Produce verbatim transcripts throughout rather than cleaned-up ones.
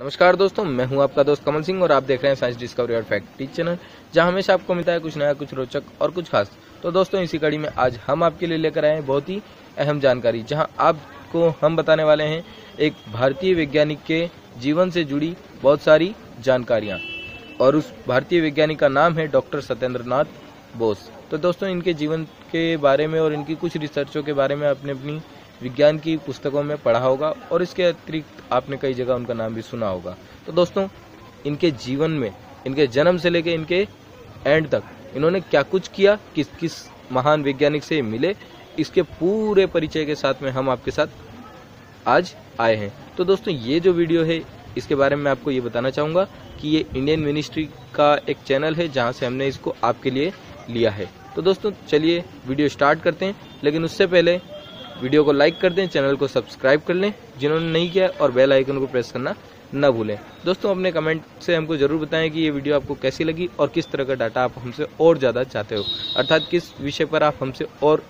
नमस्कार दोस्तों, मैं हूं आपका दोस्त कमल सिंह और आप देख रहे हैं साइंस डिस्कवरी और फैक्ट टीचर, जहां हमेशा आपको मिलता है कुछ नया, कुछ रोचक और कुछ खास। तो दोस्तों, इसी कड़ी में आज हम आपके लिए लेकर आए हैं बहुत ही अहम जानकारी, जहां आपको हम बताने वाले हैं एक भारतीय वैज्ञानिक के जीवन से जुड़ी बहुत सारी जानकारियाँ, और उस भारतीय वैज्ञानिक का नाम है डॉक्टर सत्येंद्रनाथ बोस। तो दोस्तों, इनके जीवन के बारे में और इनकी कुछ रिसर्चों के बारे में आपने अपनी विज्ञान की पुस्तकों में पढ़ा होगा, और इसके अतिरिक्त आपने कई जगह उनका नाम भी सुना होगा। तो दोस्तों, इनके जीवन में, इनके जन्म से लेकर इनके एंड तक इन्होंने क्या कुछ किया, किस किस महान वैज्ञानिक से मिले, इसके पूरे परिचय के साथ में हम आपके साथ आज आए हैं। तो दोस्तों, ये जो वीडियो है इसके बारे में मैं आपको ये बताना चाहूँगा कि ये इंडियन मिनिस्ट्री का एक चैनल है, जहाँ से हमने इसको आपके लिए लिया है। तो दोस्तों, चलिए वीडियो स्टार्ट करते हैं, लेकिन उससे पहले वीडियो को लाइक कर दें, चैनल को सब्सक्राइब कर लें जिन्होंने नहीं किया, और बेल आइकन को प्रेस करना ना भूलें। दोस्तों, अपने कमेंट से हमको ज़रूर बताएं कि ये वीडियो आपको कैसी लगी और किस तरह का डाटा आप हमसे और ज़्यादा चाहते हो, अर्थात किस विषय पर आप हमसे और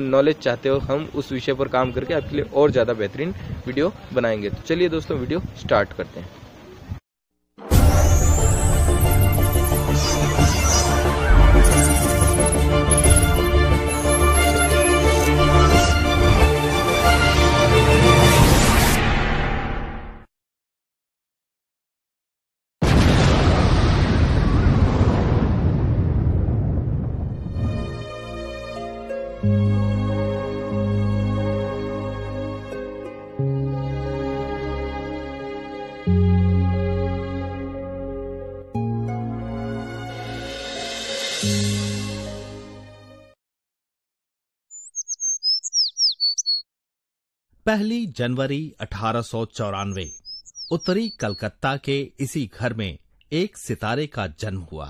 नॉलेज चाहते हो। हम उस विषय पर काम करके आपके लिए और ज़्यादा बेहतरीन वीडियो बनाएंगे। तो चलिए दोस्तों, वीडियो स्टार्ट करते हैं। पहली जनवरी अठारह सौ चौरानवे उत्तरी कलकत्ता के इसी घर में एक सितारे का जन्म हुआ,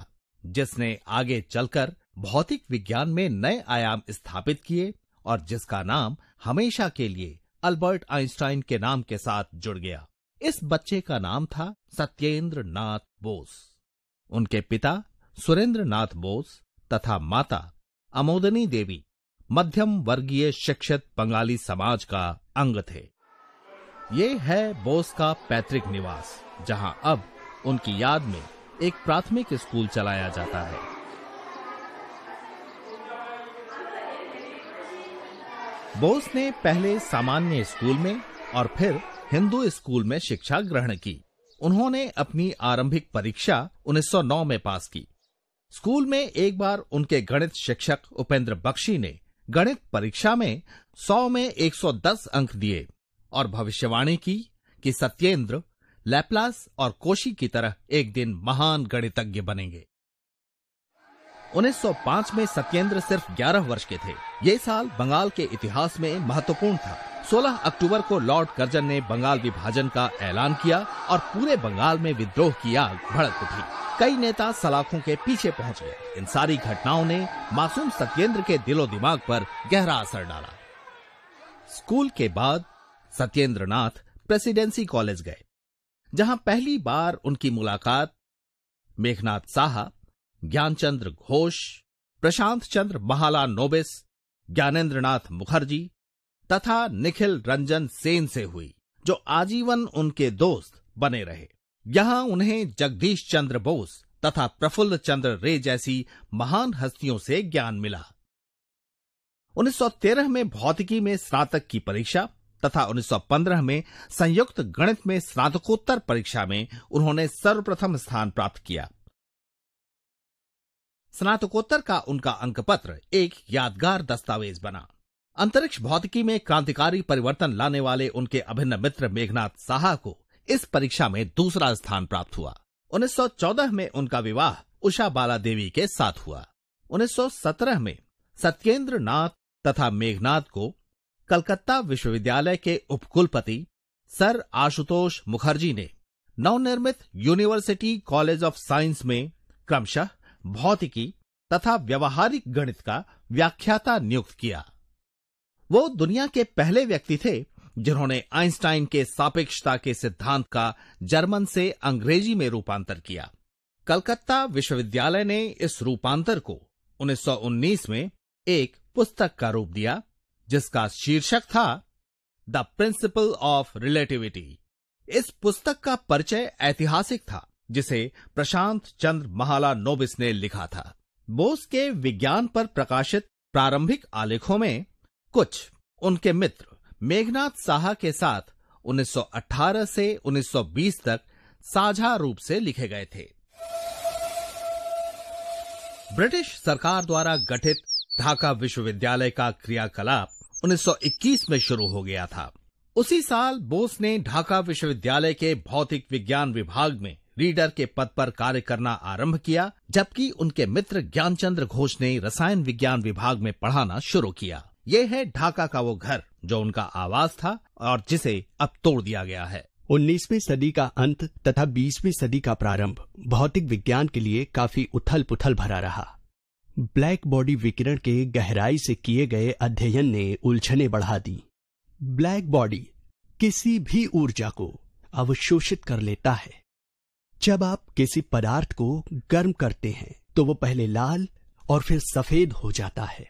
जिसने आगे चलकर भौतिक विज्ञान में नए आयाम स्थापित किए और जिसका नाम हमेशा के लिए अल्बर्ट आइंस्टाइन के नाम के साथ जुड़ गया। इस बच्चे का नाम था सत्येंद्रनाथ बोस। उनके पिता सुरेंद्रनाथ बोस तथा माता अमोदनी देवी मध्यम वर्गीय शिक्षित बंगाली समाज का अंग थे। ये है बोस का पैतृक निवास, जहां अब उनकी याद में एक प्राथमिक स्कूल चलाया जाता है। बोस ने पहले सामान्य स्कूल में और फिर हिंदू स्कूल में शिक्षा ग्रहण की। उन्होंने अपनी आरंभिक परीक्षा उन्नीस सौ नौ में पास की। स्कूल में एक बार उनके गणित शिक्षक उपेंद्र बख्शी ने गणित परीक्षा में सौ में एक सौ दस अंक दिए और भविष्यवाणी की कि सत्येंद्र लैपलास और कोशी की तरह एक दिन महान गणितज्ञ बनेंगे। उन्नीस सौ पाँच में सत्येंद्र सिर्फ ग्यारह वर्ष के थे। ये साल बंगाल के इतिहास में महत्वपूर्ण था। सोलह अक्टूबर को लॉर्ड कर्जन ने बंगाल विभाजन का ऐलान किया और पूरे बंगाल में विद्रोह की आग भड़क उठी। कई नेता सलाखों के पीछे पहुंच गए। इन सारी घटनाओं ने मासूम सत्येंद्र के दिलो दिमाग पर गहरा असर डाला। स्कूल के बाद सत्येंद्रनाथ प्रेसिडेंसी कॉलेज गए, जहां पहली बार उनकी मुलाकात मेघनाद साहा, ज्ञानचंद्र घोष, प्रशांत चंद्र महालानोबिस, ज्ञानेन्द्रनाथ मुखर्जी तथा निखिल रंजन सेन से हुई, जो आजीवन उनके दोस्त बने रहे। यहाँ उन्हें जगदीश चंद्र बोस तथा प्रफुल्ल चंद्र रे जैसी महान हस्तियों से ज्ञान मिला। उन्नीस सौ तेरह में भौतिकी में स्नातक की परीक्षा तथा उन्नीस सौ पंद्रह में संयुक्त गणित में स्नातकोत्तर परीक्षा में उन्होंने सर्वप्रथम स्थान प्राप्त किया। स्नातकोत्तर का उनका अंकपत्र एक यादगार दस्तावेज बना। अंतरिक्ष भौतिकी में क्रांतिकारी परिवर्तन लाने वाले उनके अभिन्न मित्र मेघनाद साहा को इस परीक्षा में दूसरा स्थान प्राप्त हुआ। उन्नीस सौ चौदह में उनका विवाह उषा बाला देवी के साथ हुआ। उन्नीस सौ सत्रह में सत्येंद्रनाथ तथा मेघनाद को कलकत्ता विश्वविद्यालय के उपकुलपति सर आशुतोष मुखर्जी ने नवनिर्मित यूनिवर्सिटी कॉलेज ऑफ साइंस में क्रमशः भौतिकी तथा व्यावहारिक गणित का व्याख्याता नियुक्त किया। वो दुनिया के पहले व्यक्ति थे जिन्होंने आइंस्टाइन के सापेक्षता के सिद्धांत का जर्मन से अंग्रेजी में रूपांतर किया। कलकत्ता विश्वविद्यालय ने इस रूपांतर को उन्नीस सौ उन्नीस में एक पुस्तक का रूप दिया, जिसका शीर्षक था द प्रिंसिपल ऑफ रिलेटिविटी। इस पुस्तक का परिचय ऐतिहासिक था जिसे प्रशांत चंद्र महालानोबिस ने लिखा था। बोस के विज्ञान पर प्रकाशित प्रारंभिक आलेखों में कुछ उनके मित्र मेघनाद साहा के साथ उन्नीस सौ अठारह से उन्नीस सौ बीस तक साझा रूप से लिखे गए थे। ब्रिटिश सरकार द्वारा गठित ढाका विश्वविद्यालय का क्रियाकलाप उन्नीस सौ इक्कीस में शुरू हो गया था। उसी साल बोस ने ढाका विश्वविद्यालय के भौतिक विज्ञान विभाग में रीडर के पद पर कार्य करना आरंभ किया, जबकि उनके मित्र ज्ञानचंद्र घोष ने रसायन विज्ञान विभाग में पढ़ाना शुरू किया। ये है ढाका का वो घर जो उनका आवास था और जिसे अब तोड़ दिया गया है। उन्नीसवीं सदी का अंत तथा बीसवीं सदी का प्रारंभ भौतिक विज्ञान के लिए काफी उथल पुथल भरा रहा। ब्लैक बॉडी विकिरण के गहराई से किए गए अध्ययन ने उलझने बढ़ा दी। ब्लैक बॉडी किसी भी ऊर्जा को अवशोषित कर लेता है। जब आप किसी पदार्थ को गर्म करते हैं तो वो पहले लाल और फिर सफेद हो जाता है।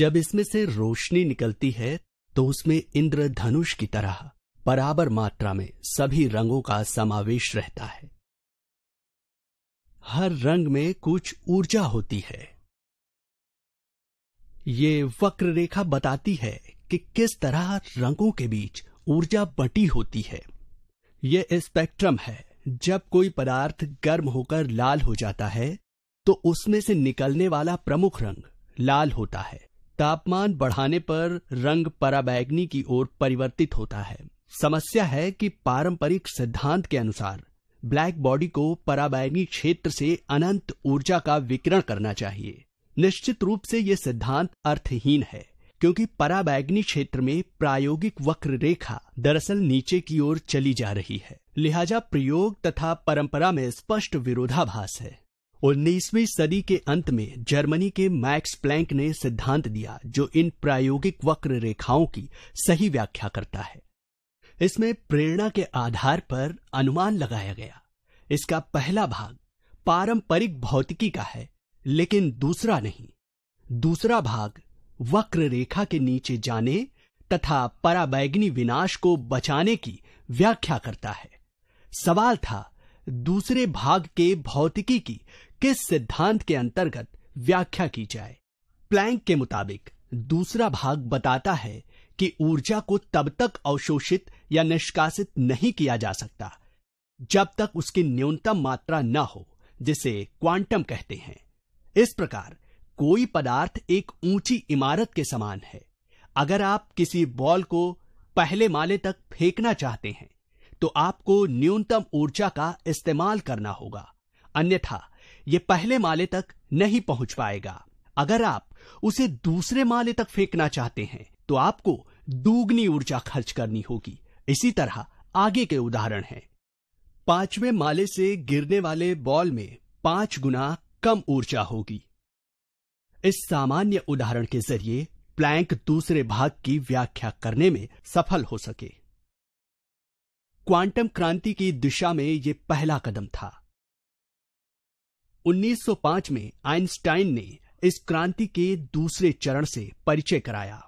जब इसमें से रोशनी निकलती है तो उसमें इंद्रधनुष की तरह बराबर मात्रा में सभी रंगों का समावेश रहता है। हर रंग में कुछ ऊर्जा होती है। ये वक्र रेखा बताती है कि किस तरह रंगों के बीच ऊर्जा बंटी होती है। ये स्पेक्ट्रम है। जब कोई पदार्थ गर्म होकर लाल हो जाता है तो उसमें से निकलने वाला प्रमुख रंग लाल होता है। तापमान बढ़ाने पर रंग पराबैंगनी की ओर परिवर्तित होता है। समस्या है कि पारंपरिक सिद्धांत के अनुसार ब्लैक बॉडी को पराबैंगनी क्षेत्र से अनंत ऊर्जा का विकिरण करना चाहिए। निश्चित रूप से यह सिद्धांत अर्थहीन है क्योंकि पराबैंगनी क्षेत्र में प्रायोगिक वक्र रेखा दरअसल नीचे की ओर चली जा रही है, लिहाजा प्रयोग तथा परंपरा में स्पष्ट विरोधाभास है। उन्नीसवीं सदी के अंत में जर्मनी के मैक्स प्लैंक ने सिद्धांत दिया जो इन प्रायोगिक वक्र रेखाओं की सही व्याख्या करता है। इसमें प्रेरणा के आधार पर अनुमान लगाया गया। इसका पहला भाग पारंपरिक भौतिकी का है लेकिन दूसरा नहीं। दूसरा भाग वक्र रेखा के नीचे जाने तथा पराबैंगनी विनाश को बचाने की व्याख्या करता है। सवाल था दूसरे भाग के भौतिकी की किस सिद्धांत के अंतर्गत व्याख्या की जाए। प्लैंक के मुताबिक दूसरा भाग बताता है कि ऊर्जा को तब तक अवशोषित या निष्कासित नहीं किया जा सकता जब तक उसकी न्यूनतम मात्रा न हो, जिसे क्वांटम कहते हैं। इस प्रकार कोई पदार्थ एक ऊंची इमारत के समान है। अगर आप किसी बॉल को पहले माले तक फेंकना चाहते हैं तो आपको न्यूनतम ऊर्जा का इस्तेमाल करना होगा, अन्यथा यह पहले माले तक नहीं पहुंच पाएगा। अगर आप उसे दूसरे माले तक फेंकना चाहते हैं तो आपको दुगनी ऊर्जा खर्च करनी होगी। इसी तरह आगे के उदाहरण हैं। पांचवें माले से गिरने वाले बॉल में पांच गुना कम ऊर्जा होगी। इस सामान्य उदाहरण के जरिए प्लैंक दूसरे भाग की व्याख्या करने में सफल हो सके। क्वांटम क्रांति की दिशा में यह पहला कदम था। उन्नीस सौ पांच में आइंस्टाइन ने इस क्रांति के दूसरे चरण से परिचय कराया।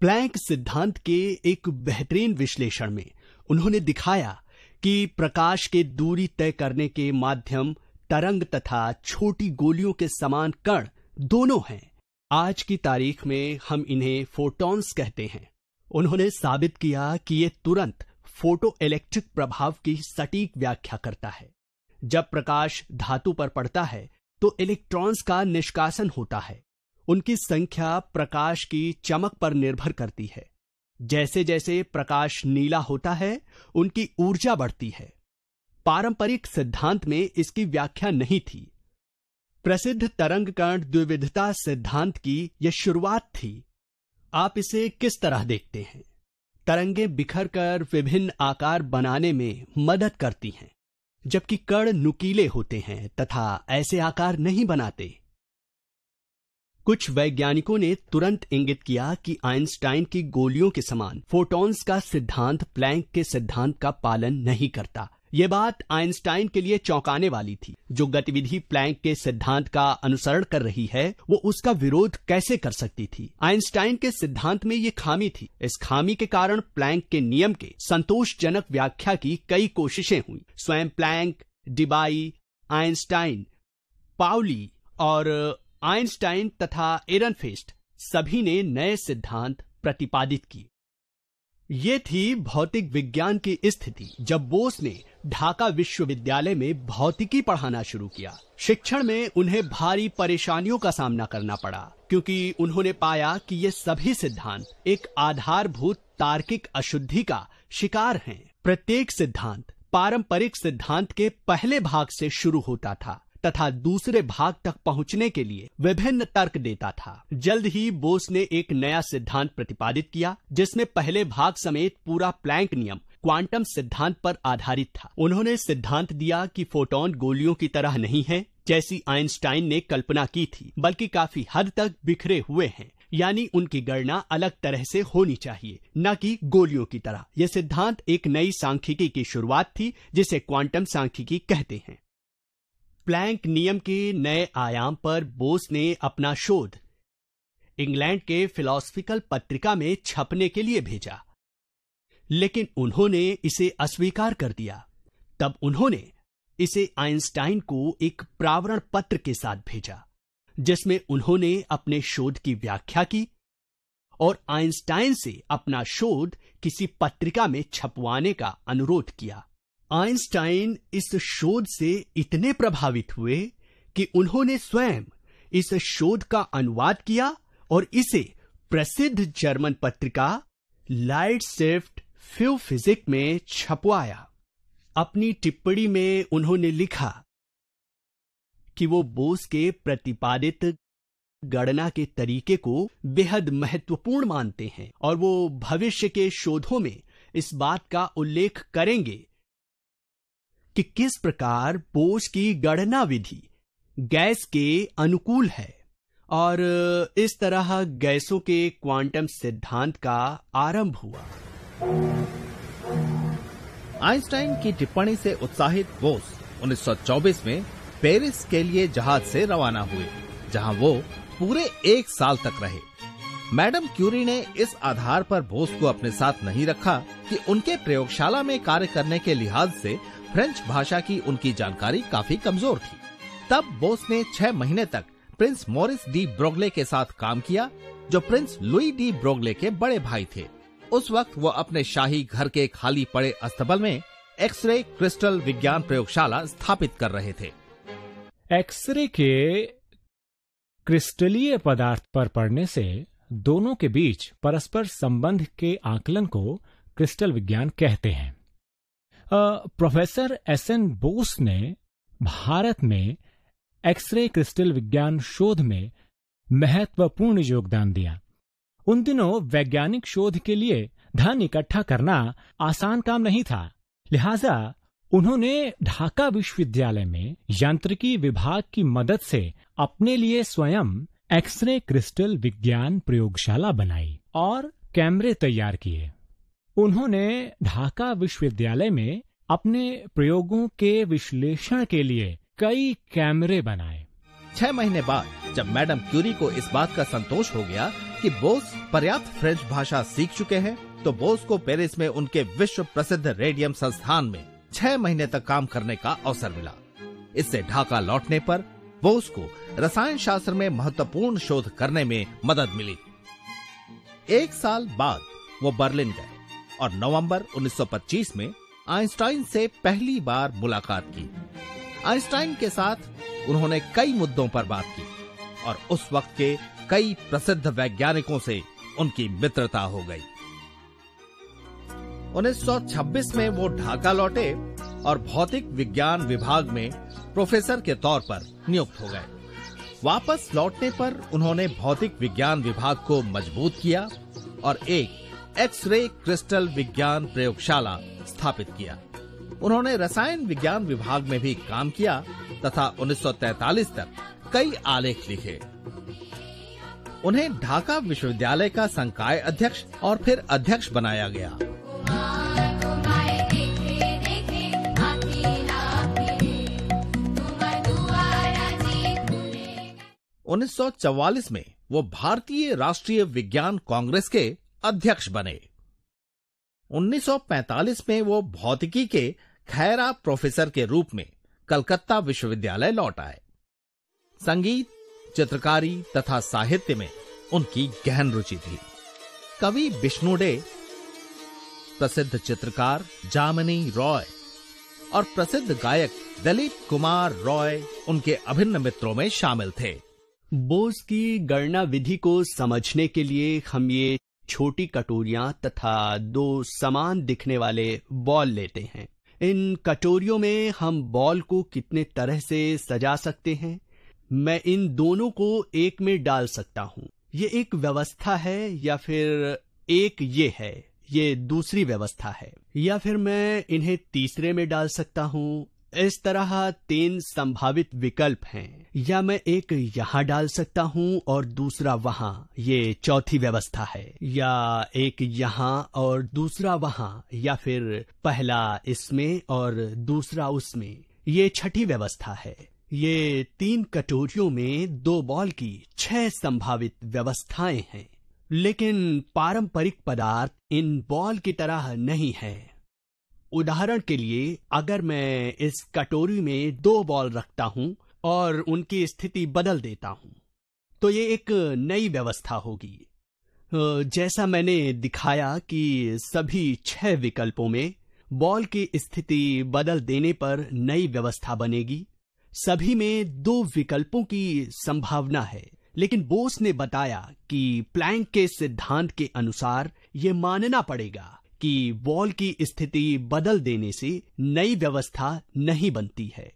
प्लैंक सिद्धांत के एक बेहतरीन विश्लेषण में उन्होंने दिखाया कि प्रकाश के दूरी तय करने के माध्यम तरंग तथा छोटी गोलियों के समान कण दोनों हैं। आज की तारीख में हम इन्हें फोटॉन्स कहते हैं। उन्होंने साबित किया कि ये तुरंत फोटोइलेक्ट्रिक प्रभाव की सटीक व्याख्या करता है। जब प्रकाश धातु पर पड़ता है तो इलेक्ट्रॉन्स का निष्कासन होता है। उनकी संख्या प्रकाश की चमक पर निर्भर करती है। जैसे जैसे प्रकाश नीला होता है उनकी ऊर्जा बढ़ती है। पारंपरिक सिद्धांत में इसकी व्याख्या नहीं थी। प्रसिद्ध तरंगकण द्विविधता सिद्धांत की यह शुरुआत थी। आप इसे किस तरह देखते हैं? तरंगें बिखरकर विभिन्न आकार बनाने में मदद करती हैं, जबकि कण नुकीले होते हैं तथा ऐसे आकार नहीं बनाते। कुछ वैज्ञानिकों ने तुरंत इंगित किया कि आइंस्टाइन की गोलियों के समान फोटॉन्स का सिद्धांत प्लैंक के सिद्धांत का पालन नहीं करता। ये बात आइंस्टाइन के लिए चौंकाने वाली थी। जो गतिविधि प्लैंक के सिद्धांत का अनुसरण कर रही है वो उसका विरोध कैसे कर सकती थी। आइंस्टाइन के सिद्धांत में ये खामी थी। इस खामी के कारण प्लैंक के नियम के संतोषजनक व्याख्या की कई कोशिशें हुई। स्वयं प्लैंक, डिबाई, आइंस्टाइन, पाउली और आइंस्टाइन तथा एरनफेस्ट सभी ने नए सिद्धांत प्रतिपादित किए। ये थी भौतिक विज्ञान की स्थिति जब बोस ने ढाका विश्वविद्यालय में भौतिकी पढ़ाना शुरू किया। शिक्षण में उन्हें भारी परेशानियों का सामना करना पड़ा क्योंकि उन्होंने पाया कि ये सभी सिद्धांत एक आधारभूत तार्किक अशुद्धि का शिकार हैं। प्रत्येक सिद्धांत पारंपरिक सिद्धांत के पहले भाग से शुरू होता था तथा दूसरे भाग तक पहुंचने के लिए विभिन्न तर्क देता था। जल्द ही बोस ने एक नया सिद्धांत प्रतिपादित किया जिसमें पहले भाग समेत पूरा प्लैंक नियम क्वांटम सिद्धांत पर आधारित था। उन्होंने सिद्धांत दिया कि फोटॉन गोलियों की तरह नहीं है जैसी आइंस्टाइन ने कल्पना की थी, बल्कि काफी हद तक बिखरे हुए हैं, यानी उनकी गणना अलग तरह से होनी चाहिए, न कि गोलियों की तरह। यह सिद्धांत एक नई सांख्यिकी की शुरुआत थी जिसे क्वांटम सांख्यिकी कहते हैं। प्लैंक नियम के नए आयाम पर बोस ने अपना शोध इंग्लैंड के फिलॉसफिकल पत्रिका में छपने के लिए भेजा, लेकिन उन्होंने इसे अस्वीकार कर दिया। तब उन्होंने इसे आइंस्टाइन को एक प्रावरण पत्र के साथ भेजा जिसमें उन्होंने अपने शोध की व्याख्या की और आइंस्टाइन से अपना शोध किसी पत्रिका में छपवाने का अनुरोध किया। आइंस्टाइन इस शोध से इतने प्रभावित हुए कि उन्होंने स्वयं इस शोध का अनुवाद किया और इसे प्रसिद्ध जर्मन पत्रिका लाइट स्विफ्ट फ्यू फिजिक्स में छपवाया। अपनी टिप्पणी में उन्होंने लिखा कि वो बोस के प्रतिपादित गणना के तरीके को बेहद महत्वपूर्ण मानते हैं और वो भविष्य के शोधों में इस बात का उल्लेख करेंगे कि किस प्रकार बोस की गणना विधि गैस के अनुकूल है और इस तरह गैसों के क्वांटम सिद्धांत का आरंभ हुआ। आइंस्टाइन की टिप्पणी से उत्साहित बोस उन्नीस सौ चौबीस में पेरिस के लिए जहाज से रवाना हुए, जहां वो पूरे एक साल तक रहे। मैडम क्यूरी ने इस आधार पर बोस को अपने साथ नहीं रखा कि उनके प्रयोगशाला में कार्य करने के लिहाज से फ्रेंच भाषा की उनकी जानकारी काफी कमजोर थी। तब बोस ने छह महीने तक प्रिंस मॉरिस डी ब्रोगले के साथ काम किया जो प्रिंस लुई डी ब्रोगले के बड़े भाई थे। उस वक्त वो अपने शाही घर के खाली पड़े अस्तबल में एक्सरे क्रिस्टल विज्ञान प्रयोगशाला स्थापित कर रहे थे। एक्सरे के क्रिस्टलीय पदार्थ पर पड़ने से दोनों के बीच परस्पर संबंध के आकलन को क्रिस्टल विज्ञान कहते हैं। प्रोफेसर एस एन बोस ने भारत में एक्सरे क्रिस्टल विज्ञान शोध में महत्वपूर्ण योगदान दिया। उन दिनों वैज्ञानिक शोध के लिए धन इकट्ठा करना आसान काम नहीं था, लिहाजा उन्होंने ढाका विश्वविद्यालय में यांत्रिकी विभाग की मदद से अपने लिए स्वयं एक्सरे क्रिस्टल विज्ञान प्रयोगशाला बनाई और कैमरे तैयार किए। उन्होंने ढाका विश्वविद्यालय में अपने प्रयोगों के विश्लेषण के लिए कई कैमरे बनाए। छह महीने बाद जब मैडम क्यूरी को इस बात का संतोष हो गया कि बोस पर्याप्त फ्रेंच भाषा सीख चुके हैं, तो बोस को पेरिस में उनके विश्व प्रसिद्ध रेडियम संस्थान में छह महीने तक काम करने का अवसर मिला। इससे ढाका लौटने पर बोस को रसायन शास्त्र में महत्वपूर्ण शोध करने में मदद मिली। एक साल बाद वो बर्लिन गए और नवंबर उन्नीस सौ पच्चीस में आइंस्टाइन से पहली बार मुलाकात की। आइंस्टाइन के साथ उन्होंने कई मुद्दों पर बात की और उस वक्त के कई प्रसिद्ध वैज्ञानिकों से उनकी मित्रता हो गई। उन्नीस सौ छब्बीस में वो ढाका लौटे और भौतिक विज्ञान विभाग में प्रोफेसर के तौर पर नियुक्त हो गए। वापस लौटने पर उन्होंने भौतिक विज्ञान विभाग को मजबूत किया और एक एक्सरे क्रिस्टल विज्ञान प्रयोगशाला स्थापित किया। उन्होंने रसायन विज्ञान विभाग में भी काम किया तथा उन्नीस सौ तैंतालीस तक कई आलेख लिखे। उन्हें ढाका विश्वविद्यालय का संकाय अध्यक्ष और फिर अध्यक्ष बनाया गया। उन्नीस सौ चौवालीस में वो भारतीय राष्ट्रीय विज्ञान कांग्रेस के अध्यक्ष बने। उन्नीस सौ पैंतालीस में वो भौतिकी के खैरा प्रोफेसर के रूप में कलकत्ता विश्वविद्यालय लौट आए। संगीत, चित्रकारी तथा साहित्य में उनकी गहन रुचि थी। कवि विष्णु डे, प्रसिद्ध चित्रकार जामिनी रॉय और प्रसिद्ध गायक दिलीप कुमार रॉय उनके अभिन्न मित्रों में शामिल थे। बोस की गणना विधि को समझने के लिए हम ये छोटी कटोरियां तथा दो समान दिखने वाले बॉल लेते हैं। इन कटोरियों में हम बॉल को कितने तरह से सजा सकते हैं। मैं इन दोनों को एक में डाल सकता हूं। ये एक व्यवस्था है, या फिर एक ये है, ये दूसरी व्यवस्था है, या फिर मैं इन्हें तीसरे में डाल सकता हूं। इस तरह तीन संभावित विकल्प हैं। या मैं एक यहाँ डाल सकता हूँ और दूसरा वहाँ, ये चौथी व्यवस्था है, या एक यहाँ और दूसरा वहाँ, या फिर पहला इसमें और दूसरा उसमें, ये छठी व्यवस्था है। ये तीन कटोरियों में दो बॉल की छह संभावित व्यवस्थाएं हैं, लेकिन पारंपरिक पदार्थ इन बॉल की तरह नहीं है। उदाहरण के लिए, अगर मैं इस कटोरी में दो बॉल रखता हूं और उनकी स्थिति बदल देता हूं, तो ये एक नई व्यवस्था होगी। जैसा मैंने दिखाया कि सभी छह विकल्पों में बॉल की स्थिति बदल देने पर नई व्यवस्था बनेगी। सभी में दो विकल्पों की संभावना है, लेकिन बोस ने बताया कि प्लैंक के सिद्धांत के अनुसार ये मानना पड़ेगा कि बॉल की स्थिति बदल देने से नई व्यवस्था नहीं बनती है।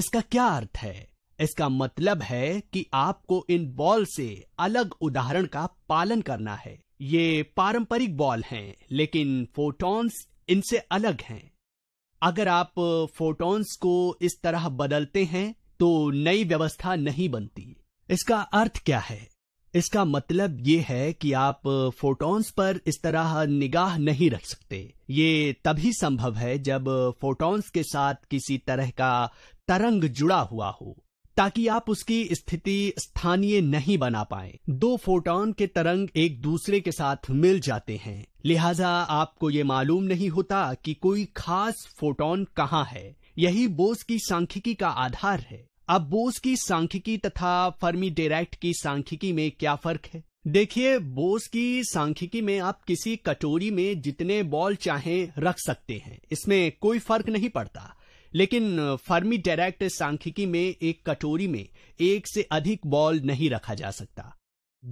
इसका क्या अर्थ है? इसका मतलब है कि आपको इन बॉल से अलग उदाहरण का पालन करना है। ये पारंपरिक बॉल हैं, लेकिन फोटॉन्स इनसे अलग हैं। अगर आप फोटॉन्स को इस तरह बदलते हैं तो नई व्यवस्था नहीं बनती। इसका अर्थ क्या है? इसका मतलब ये है कि आप फोटॉन्स पर इस तरह निगाह नहीं रख सकते। ये तभी संभव है जब फोटॉन्स के साथ किसी तरह का तरंग जुड़ा हुआ हो, ताकि आप उसकी स्थिति स्थानीय नहीं बना पाए। दो फोटॉन के तरंग एक दूसरे के साथ मिल जाते हैं, लिहाजा आपको ये मालूम नहीं होता कि कोई खास फोटॉन कहाँ है। यही बोस की सांख्यिकी का आधार है। अब बोस की सांख्यिकी तथा फर्मी डिराक की सांख्यिकी में क्या फर्क है? देखिए, बोस की सांख्यिकी में आप किसी कटोरी में जितने बॉल चाहें रख सकते हैं, इसमें कोई फर्क नहीं पड़ता। लेकिन फर्मी डिराक सांख्यिकी में एक कटोरी में एक से अधिक बॉल नहीं रखा जा सकता।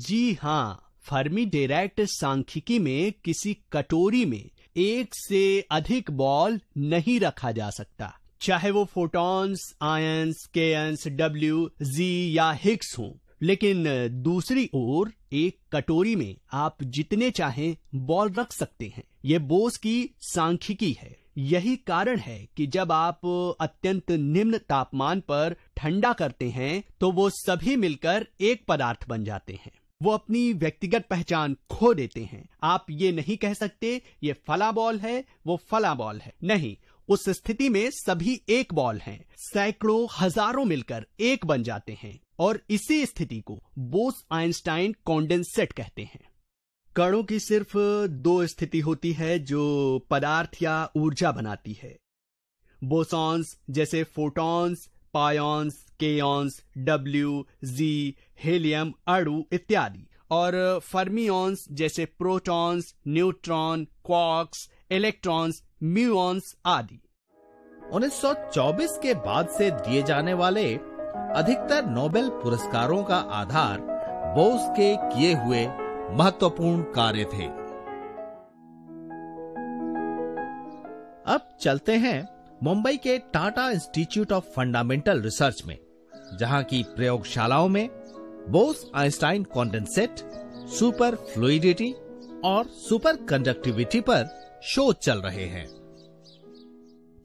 जी हाँ, फर्मी डिराक सांख्यिकी में किसी कटोरी में एक से अधिक बॉल नहीं रखा जा सकता, चाहे वो photons, ions, kaons, W, Z या हिग्स हों। लेकिन दूसरी ओर एक कटोरी में आप जितने चाहें बॉल रख सकते हैं। ये बोस की सांख्यिकी है। यही कारण है कि जब आप अत्यंत निम्न तापमान पर ठंडा करते हैं तो वो सभी मिलकर एक पदार्थ बन जाते हैं। वो अपनी व्यक्तिगत पहचान खो देते हैं। आप ये नहीं कह सकते ये फला बॉल है, वो फला बॉल है। नहीं, उस स्थिति में सभी एक बॉल हैं। सैकड़ों, हजारों मिलकर एक बन जाते हैं, और इसी स्थिति को बोस आइंस्टाइन कॉन्डेंसेट कहते हैं। कणों की सिर्फ दो स्थिति होती है जो पदार्थ या ऊर्जा बनाती है। बोसॉन्स जैसे photons, pions, kaons, W, Z, helium, अणु इत्यादि, और फर्मियॉन्स जैसे protons, neutron, quarks, electrons, muons आदि। उन्नीस सौ चौबीस के बाद से दिए जाने वाले अधिकतर नोबेल पुरस्कारों का आधार बोस के किए हुए महत्वपूर्ण कार्य थे। अब चलते हैं मुंबई के Tata institute of fundamental research में, जहां की प्रयोगशालाओं में Bose Einstein condensate, super fluidity और सुपर कंडक्टिविटी पर शोध चल रहे हैं।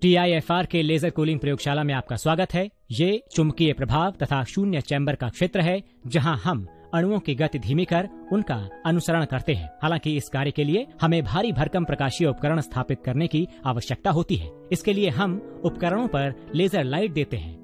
टी आई एफ आर के लेजर कूलिंग प्रयोगशाला में आपका स्वागत है। ये चुंबकीय प्रभाव तथा शून्य चैम्बर का क्षेत्र है, जहां हम अणुओं की गति धीमी कर उनका अनुसरण करते हैं। हालांकि इस कार्य के लिए हमें भारी भरकम प्रकाशीय उपकरण स्थापित करने की आवश्यकता होती है। इसके लिए हम उपकरणों पर लेजर लाइट देते हैं।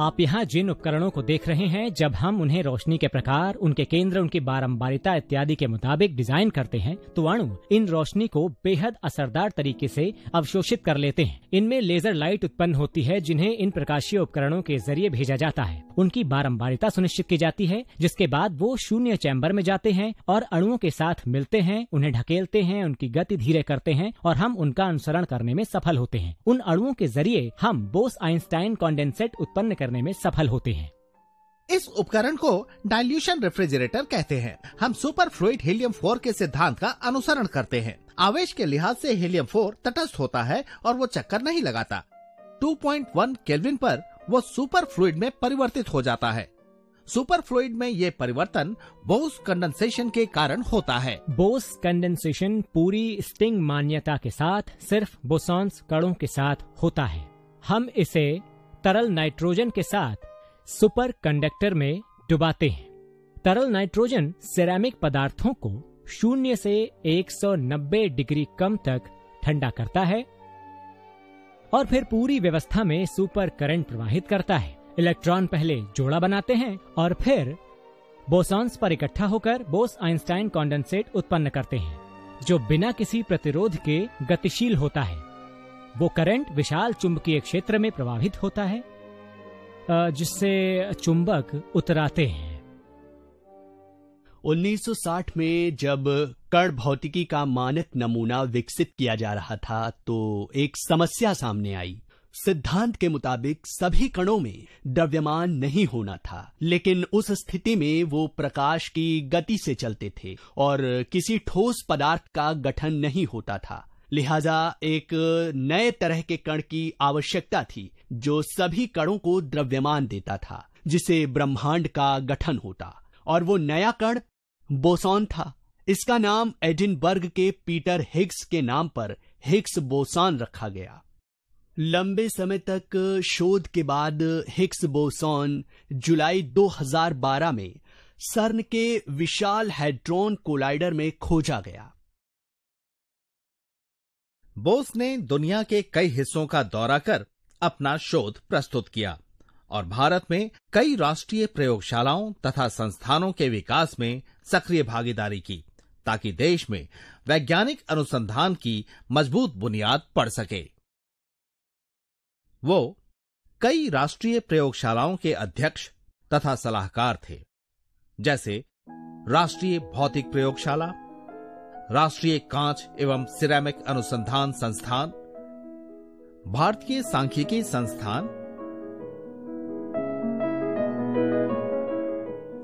आप यहाँ जिन उपकरणों को देख रहे हैं, जब हम उन्हें रोशनी के प्रकार, उनके केंद्र, उनकी बारंबारिता इत्यादि के मुताबिक डिजाइन करते हैं तो अणु इन रोशनी को बेहद असरदार तरीके से अवशोषित कर लेते हैं। इनमें लेजर लाइट उत्पन्न होती है जिन्हें इन प्रकाशीय उपकरणों के जरिए भेजा जाता है। उनकी बारंबारिता सुनिश्चित की जाती है, जिसके बाद वो शून्य चैम्बर में जाते हैं और अणुओं के साथ मिलते हैं, उन्हें ढकेलते हैं, उनकी गति धीरे करते हैं और हम उनका अनुसरण करने में सफल होते हैं। उन अणुओं के जरिए हम बोस आइंस्टाइन कॉन्डेंसेट उत्पन्न करने में सफल होते हैं। इस उपकरण को डाइल्यूशन रेफ्रिजरेटर कहते हैं। हम सुपर फ्लूइड हीलियम फोर के सिद्धांत का अनुसरण करते हैं। आवेश के लिहाज से हीलियम फोर तटस्थ होता है और वो चक्कर नहीं लगाता। टू पॉइंट वन केल्विन पर वो सुपर फ्लूइड में परिवर्तित हो जाता है। सुपर फ्लूइड में ये परिवर्तन बोस कंडेंसेशन के कारण होता है। बोस कंडेंसेशन पूरी स्टिंग मान्यता के साथ सिर्फ बोसॉन्स कणों के साथ होता है। हम इसे तरल नाइट्रोजन के साथ सुपर कंडक्टर में डुबाते हैं। तरल नाइट्रोजन सिरेमिक पदार्थों को शून्य से एक सौ नब्बे डिग्री कम तक ठंडा करता है और फिर पूरी व्यवस्था में सुपर करंट प्रवाहित करता है। इलेक्ट्रॉन पहले जोड़ा बनाते हैं और फिर बोसॉन्स पर इकट्ठा होकर बोस आइंस्टाइन कॉन्डेंसेट उत्पन्न करते हैं, जो बिना किसी प्रतिरोध के गतिशील होता है। वो करंट विशाल चुंबकीय क्षेत्र में प्रवाहित होता है जिससे चुंबक उतराते हैं। उन्नीस सौ साठ में जब कण भौतिकी का मानक नमूना विकसित किया जा रहा था तो एक समस्या सामने आई। सिद्धांत के मुताबिक सभी कणों में द्रव्यमान नहीं होना था, लेकिन उस स्थिति में वो प्रकाश की गति से चलते थे और किसी ठोस पदार्थ का गठन नहीं होता था। लिहाजा एक नए तरह के कण की आवश्यकता थी जो सभी कणों को द्रव्यमान देता था, जिसे ब्रह्मांड का गठन होता, और वो नया कण बोसॉन था। इसका नाम एडिनबर्ग के पीटर हिग्स के नाम पर हिग्स बोसॉन रखा गया। लंबे समय तक शोध के बाद हिग्स बोसॉन जुलाई दो हज़ार बारह में सर्न के विशाल हैड्रॉन कोलाइडर में खोजा गया। बोस ने दुनिया के कई हिस्सों का दौरा कर अपना शोध प्रस्तुत किया और भारत में कई राष्ट्रीय प्रयोगशालाओं तथा संस्थानों के विकास में सक्रिय भागीदारी की, ताकि देश में वैज्ञानिक अनुसंधान की मजबूत बुनियाद पड़ सके। वो कई राष्ट्रीय प्रयोगशालाओं के अध्यक्ष तथा सलाहकार थे, जैसे राष्ट्रीय भौतिक प्रयोगशाला, राष्ट्रीय कांच एवं सिरेमिक अनुसंधान संस्थान, भारतीय सांख्यिकी संस्थान,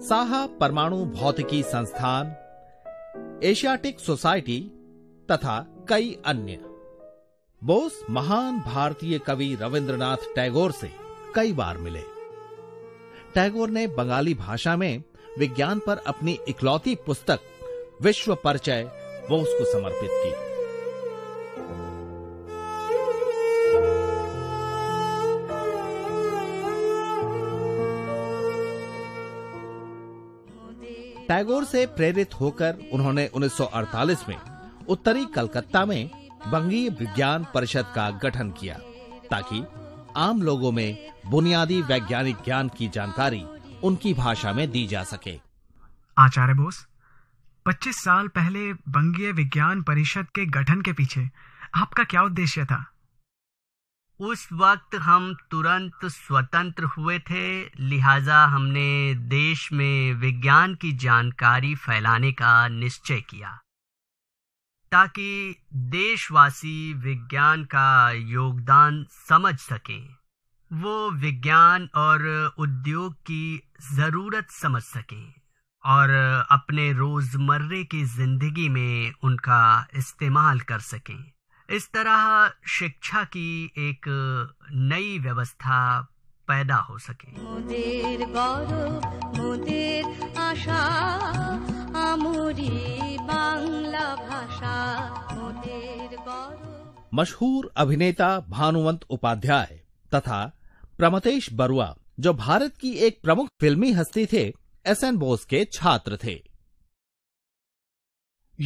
साहा परमाणु भौतिकी संस्थान, एशियाटिक सोसाइटी तथा कई अन्य। बोस महान भारतीय कवि रविंद्रनाथ टैगोर से कई बार मिले। टैगोर ने बंगाली भाषा में विज्ञान पर अपनी इकलौती पुस्तक विश्व परिचय बोस को समर्पित की। टैगोर से प्रेरित होकर उन्होंने उन्नीस सौ अड़तालीस में उत्तरी कलकत्ता में बंगीय विज्ञान परिषद का गठन किया, ताकि आम लोगों में बुनियादी वैज्ञानिक ज्ञान की जानकारी उनकी भाषा में दी जा सके। आचार्य बोस, पच्चीस साल पहले बंगीय विज्ञान परिषद के गठन के पीछे आपका क्या उद्देश्य था? उस वक्त हम तुरंत स्वतंत्र हुए थे, लिहाजा हमने देश में विज्ञान की जानकारी फैलाने का निश्चय किया, ताकि देशवासी विज्ञान का योगदान समझ सकें, वो विज्ञान और उद्योग की ज़रूरत समझ सकें और अपने रोजमर्रे की जिंदगी में उनका इस्तेमाल कर सकें। इस तरह शिक्षा की एक नई व्यवस्था पैदा हो सके। मशहूर अभिनेता भानुवंत उपाध्याय तथा प्रमतेश बरुआ, जो भारत की एक प्रमुख फिल्मी हस्ती थे, एस एन बोस के छात्र थे।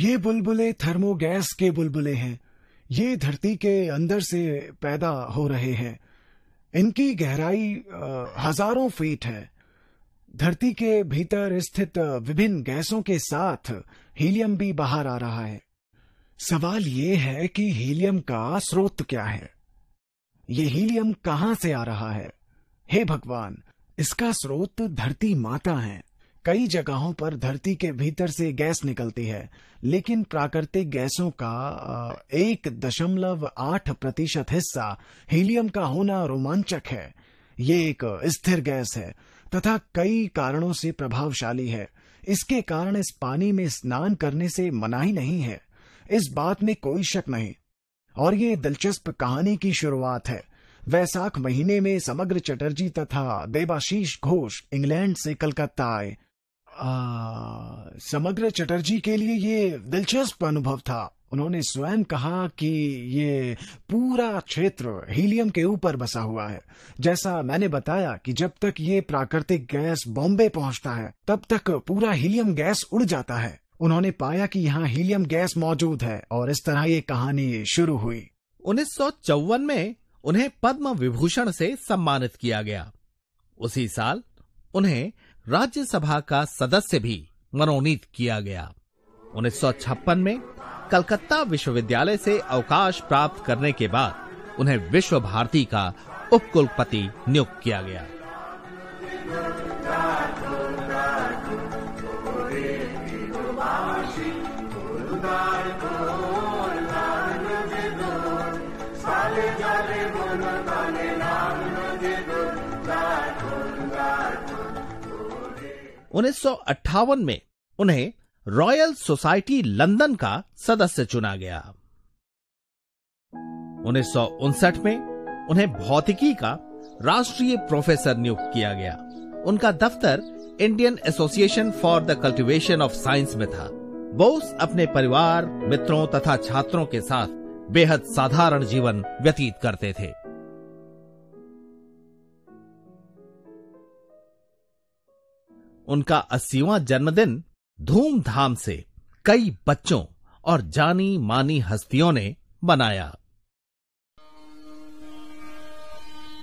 ये बुलबुले थर्मोगैस के बुलबुले हैं। ये धरती के अंदर से पैदा हो रहे हैं। इनकी गहराई हजारों फीट है। धरती के भीतर स्थित विभिन्न गैसों के साथ हीलियम भी बाहर आ रहा है। सवाल ये है कि हीलियम का स्रोत क्या है? ये हीलियम कहां से आ रहा है? हे भगवान, इसका स्रोत धरती माता है। कई जगहों पर धरती के भीतर से गैस निकलती है, लेकिन प्राकृतिक गैसों का एक दशमलव आठ प्रतिशत हिस्सा हीलियम का होना रोमांचक है। ये एक स्थिर गैस है तथा कई कारणों से प्रभावशाली है। इसके कारण इस पानी में स्नान करने से मनाही नहीं है, इस बात में कोई शक नहीं। और ये दिलचस्प कहानी की शुरुआत है। वैशाख महीने में समग्र चटर्जी तथा देवाशीष घोष इंग्लैंड से कलकत्ता आए। समग्र चटर्जी के लिए ये दिलचस्प अनुभव था। उन्होंने स्वयं कहा कि ये पूरा क्षेत्र हीलियम के ऊपर बसा हुआ है। जैसा मैंने बताया कि जब तक ये प्राकृतिक गैस बॉम्बे पहुंचता है, तब तक पूरा हीलियम गैस उड़ जाता है। उन्होंने पाया कि यहाँ हीलियम गैस मौजूद है और इस तरह ये कहानी शुरू हुई। उन्नीस सौ चौवन में उन्हें पद्म विभूषण से सम्मानित किया गया। उसी साल उन्हें राज्यसभा का सदस्य भी मनोनीत किया गया। उन्नीस सौ छप्पन में कलकत्ता विश्वविद्यालय से अवकाश प्राप्त करने के बाद उन्हें विश्व भारती का उपकुलपति नियुक्त किया गया। उन्नीस सौ अट्ठावन में उन्हें रॉयल सोसाइटी लंदन का सदस्य चुना गया। उन्नीस सौ उनसठ में उन्हें भौतिकी का राष्ट्रीय प्रोफेसर नियुक्त किया गया। उनका दफ्तर Indian association for the cultivation of science में था। बोस अपने परिवार, मित्रों तथा छात्रों के साथ बेहद साधारण जीवन व्यतीत करते थे। उनका अस्सीवां जन्मदिन धूमधाम से कई बच्चों और जानी मानी हस्तियों ने मनाया।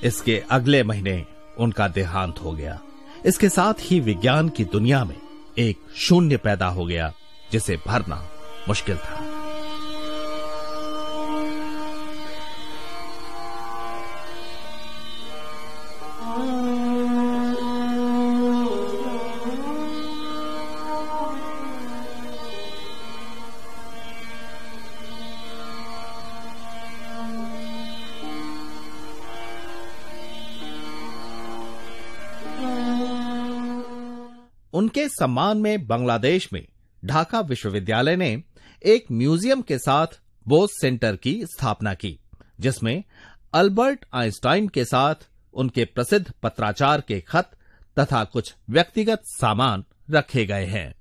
इसके अगले महीने उनका देहांत हो गया। इसके साथ ही विज्ञान की दुनिया में एक शून्य पैदा हो गया जिसे भरना मुश्किल था। उनके सम्मान में बांग्लादेश में ढाका विश्वविद्यालय ने एक म्यूजियम के साथ बोस सेंटर की स्थापना की, जिसमें अल्बर्ट आइंस्टाइन के साथ उनके प्रसिद्ध पत्राचार के खत तथा कुछ व्यक्तिगत सामान रखे गए हैं।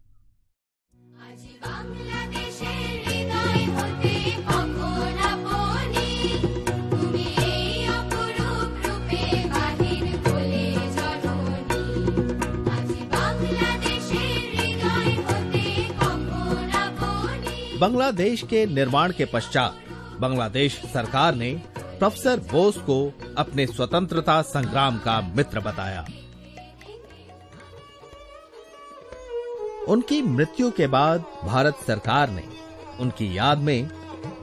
बांग्लादेश के निर्माण के पश्चात बांग्लादेश सरकार ने प्रोफेसर बोस को अपने स्वतंत्रता संग्राम का मित्र बताया। उनकी मृत्यु के बाद भारत सरकार ने उनकी याद में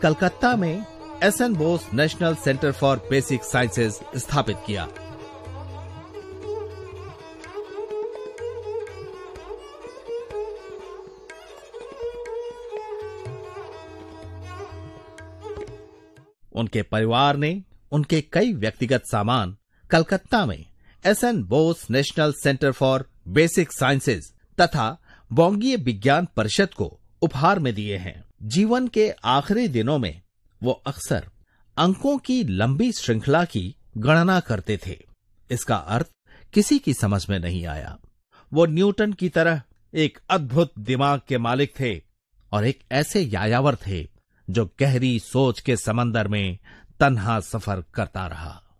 कलकत्ता में S N Bose national centre for basic sciences स्थापित किया। उनके परिवार ने उनके कई व्यक्तिगत सामान कलकत्ता में S N Bose national centre for basic sciences तथा बंगीय विज्ञान परिषद को उपहार में दिए हैं। जीवन के आखिरी दिनों में वो अक्सर अंकों की लंबी श्रृंखला की गणना करते थे। इसका अर्थ किसी की समझ में नहीं आया। वो न्यूटन की तरह एक अद्भुत दिमाग के मालिक थे और एक ऐसे यायावर थे जो गहरी सोच के समंदर में तन्हा सफर करता रहा।